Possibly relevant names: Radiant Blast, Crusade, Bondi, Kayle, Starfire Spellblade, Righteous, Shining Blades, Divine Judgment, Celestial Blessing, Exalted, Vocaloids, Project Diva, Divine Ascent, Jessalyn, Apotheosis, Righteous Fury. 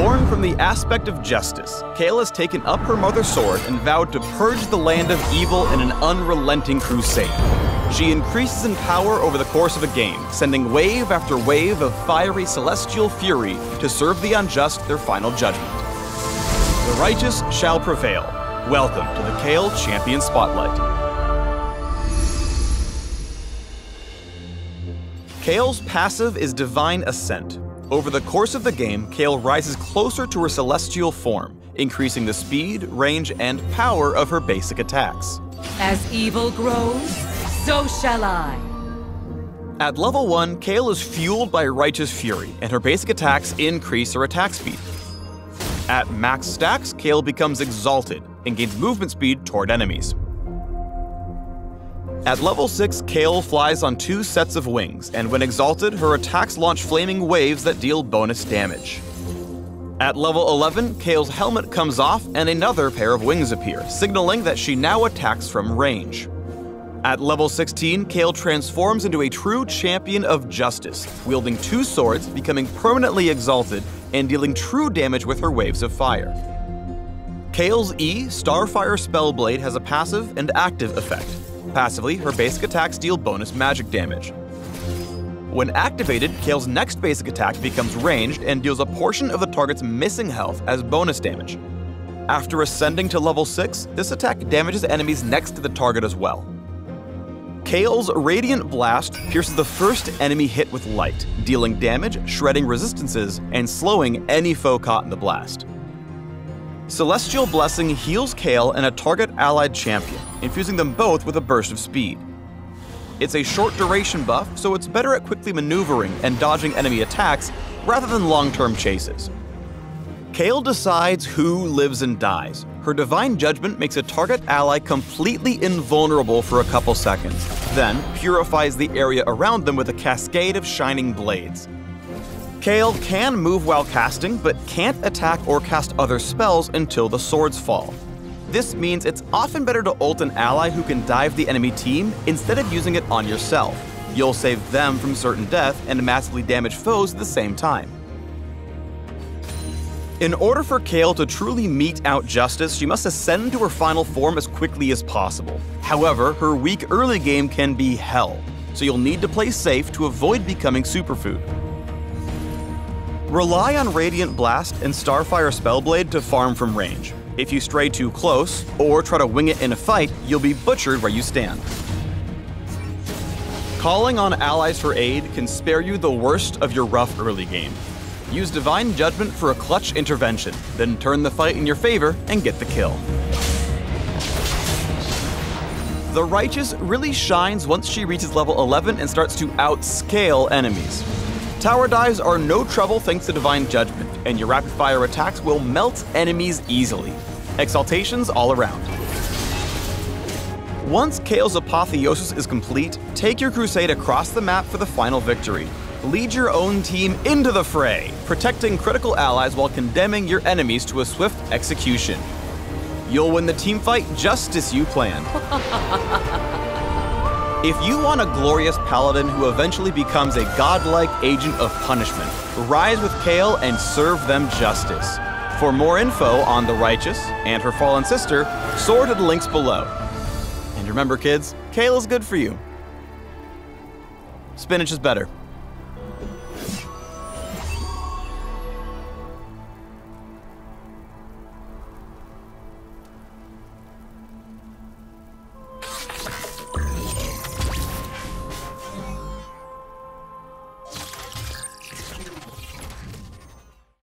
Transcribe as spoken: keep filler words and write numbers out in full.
Born from the aspect of justice, Kayle has taken up her mother's sword and vowed to purge the land of evil in an unrelenting crusade. She increases in power over the course of a game, sending wave after wave of fiery celestial fury to serve the unjust their final judgment. The righteous shall prevail. Welcome to the Kayle Champion Spotlight. Kayle's passive is Divine Ascent. Over the course of the game, Kayle rises closer to her celestial form, increasing the speed, range, and power of her basic attacks. As evil grows, so shall I. At level one, Kayle is fueled by Righteous Fury, and her basic attacks increase her attack speed. At max stacks, Kayle becomes Exalted and gains movement speed toward enemies. At level six, Kayle flies on two sets of wings, and when exalted, her attacks launch flaming waves that deal bonus damage. At level eleven, Kayle's helmet comes off and another pair of wings appear, signaling that she now attacks from range. At level sixteen, Kayle transforms into a true champion of justice, wielding two swords, becoming permanently exalted, and dealing true damage with her waves of fire. Kayle's E, Starfire Spellblade, has a passive and active effect. Passively, her basic attacks deal bonus magic damage. When activated, Kayle's next basic attack becomes ranged and deals a portion of the target's missing health as bonus damage. After ascending to level six, this attack damages enemies next to the target as well. Kayle's Radiant Blast pierces the first enemy hit with light, dealing damage, shredding resistances, and slowing any foe caught in the blast. Celestial Blessing heals Kayle and a target allied champion, infusing them both with a burst of speed. It's a short duration buff, so it's better at quickly maneuvering and dodging enemy attacks rather than long-term chases. Kayle decides who lives and dies. Her Divine Judgment makes a target ally completely invulnerable for a couple seconds, then purifies the area around them with a cascade of Shining Blades. Kayle can move while casting, but can't attack or cast other spells until the swords fall. This means it's often better to ult an ally who can dive the enemy team instead of using it on yourself. You'll save them from certain death and massively damage foes at the same time. In order for Kayle to truly mete out justice, she must ascend to her final form as quickly as possible. However, her weak early game can be hell, so you'll need to play safe to avoid becoming superfood. Rely on Radiant Blast and Starfire Spellblade to farm from range. If you stray too close, or try to wing it in a fight, you'll be butchered where you stand. Calling on allies for aid can spare you the worst of your rough early game. Use Divine Judgment for a clutch intervention, then turn the fight in your favor and get the kill. The Righteous really shines once she reaches level eleven and starts to outscale enemies. Tower dives are no trouble thanks to Divine Judgment, and your rapid-fire attacks will melt enemies easily. Exaltations all around. Once Kayle's Apotheosis is complete, take your crusade across the map for the final victory. Lead your own team into the fray, protecting critical allies while condemning your enemies to a swift execution. You'll win the teamfight just as you planned. If you want a glorious paladin who eventually becomes a godlike agent of punishment, rise with Kayle and serve them justice. For more info on the Righteous and her fallen sister, soar to the links below. And remember kids, Kayle is good for you. Spinach is better.